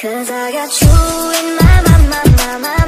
Cause I got you in my mind.